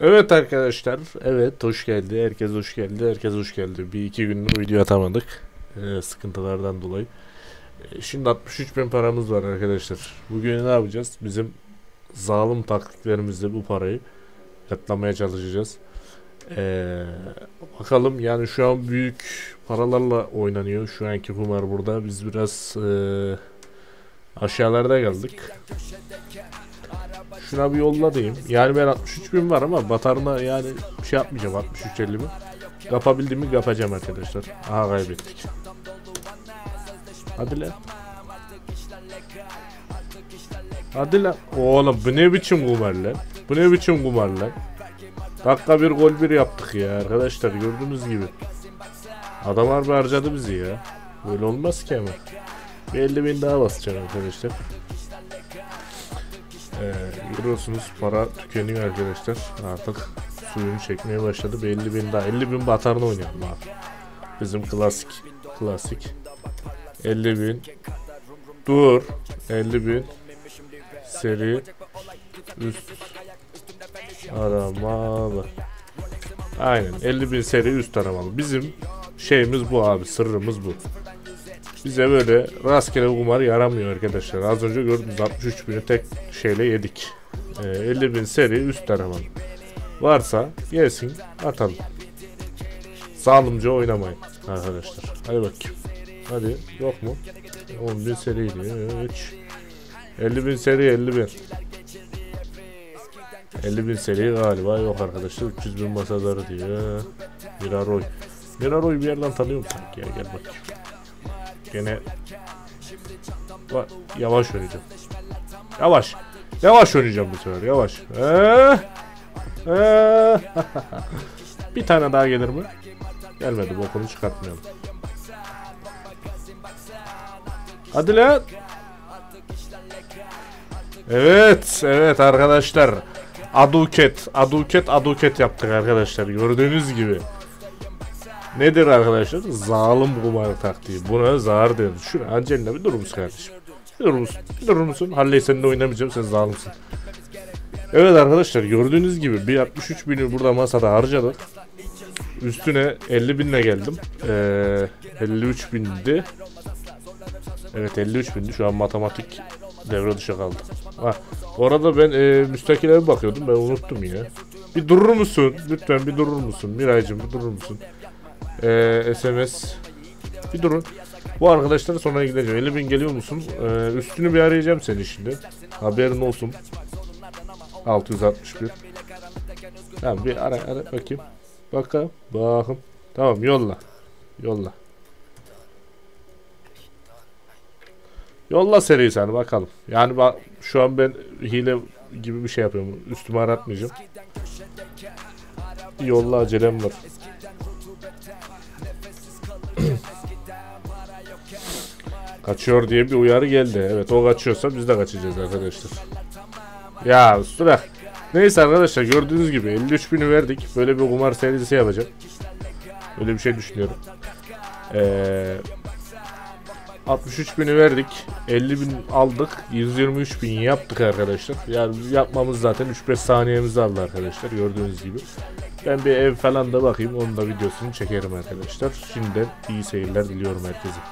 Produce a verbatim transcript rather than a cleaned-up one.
Evet arkadaşlar, evet hoş geldi, herkes hoş geldi, herkes hoş geldi. Bir iki gündür video atamadık ee, sıkıntılardan dolayı. Ee, şimdi altmış üç bin paramız var arkadaşlar. Bugün ne yapacağız? Bizim zalim taktiklerimizle bu parayı katlamaya çalışacağız. Ee, bakalım, yani şu an büyük paralarla oynanıyor. Şu anki kumar burada. Biz biraz ee, aşağılarda kaldık. Şuna bir yolla diyeyim. Yani ben altmış üç bin var ama batarına yani bir şey yapmayacağım. altmış üç elli mi? Kapabildiğimi kapacağım arkadaşlar. Aha, kaybettik. Hadi lan. Hadi lan. Oğlum bu ne biçim kumar lan? Bu ne biçim kumar lan? Dakika bir gol bir yaptık ya arkadaşlar, gördüğünüz gibi. Adamlar bir harcadı bizi ya. Böyle olmaz ki ama. Bir elli bin daha basacağım arkadaşlar. Ee, görüyorsunuz para tükeniyor arkadaşlar, artık suyunu çekmeye başladı. Bir elli bin daha, elli bin batarını oynayalım abi. Bizim klasik klasik elli bin. Dur, elli bin seri üst aramalı. Aynen, elli bin seri üst aramalı. Bizim şeyimiz bu abi, sırrımız bu. Bize böyle rastgele kumar yaramıyor arkadaşlar. Az önce gördünüz, altmış üç bini tek şeyle yedik. Ee, elli bin seri üst tarafı. Varsa gelsin atalım. Sağlamca oynamayın arkadaşlar. Hadi bakayım. Hadi, yok mu? on bin seriydi. elli bin seri, elli bin. elli bin seri galiba yok arkadaşlar. üç yüz bin masaları diyor. Miraroy. Miraroy bir yerden tanıyorum sanki ya. Gel bakayım. Gene bak, yavaş oynayacağım. Yavaş. Yavaş oynayacağım bu sefer. Yavaş. Ee, ee. Bir tane daha gelir mi? Gelmedi. Bokunu çıkartmayalım. Hadi lan. Evet. Evet arkadaşlar. Aduket. Aduket. Aduket yaptık arkadaşlar. Gördüğünüz gibi. Nedir arkadaşlar? Zalim kumar taktiği. Buna zar denir. Şuraya Angelina bir durur musun kardeşim? Bir durur musun? Bir durur musun? Halley, seninle oynamayacağım, sen zalimsin. Evet arkadaşlar, gördüğünüz gibi bir altmış üç bini burada masada harcadık. Üstüne elli binle geldim. Ee, elli üç bindi. Evet, elli üç bindi. Şu an matematik devre dışı kaldı. Ha, orada ben e, müstakile bakıyordum. Ben unuttum yine. Bir durur musun? Lütfen bir durur musun? Miraycığım bir durur musun? Ee, S M S bir durun. Bu arkadaşların sonuna gideceğim. elli bin geliyor musun? Ee, üstünü bir arayacağım seni şimdi. Haberin olsun. altı yüz altmış bir. Tamam, bir ara, ara bakayım. Bakalım. Bakın. Tamam, yolla. Yolla. Yolla seriyi sen bakalım. Yani bak, şu an ben hile gibi bir şey yapıyorum. Üstüme aratmayacağım. Yolla, acelem var. Kaçıyor diye bir uyarı geldi. Evet, o kaçıyorsa biz de kaçacağız arkadaşlar. Ya süre. Neyse arkadaşlar, gördüğünüz gibi elli üç bini verdik. Böyle bir kumar serisi yapacağım. Öyle bir şey düşünüyorum. Ee, altmış üç bini verdik. elli bin aldık. yüz yirmi üç bin yaptık arkadaşlar. Yani yapmamız zaten üç beş saniyemizi aldı arkadaşlar. Gördüğünüz gibi. Ben bir ev falan da bakayım. Onun da videosunu çekerim arkadaşlar. Şimdiden iyi seyirler diliyorum herkese.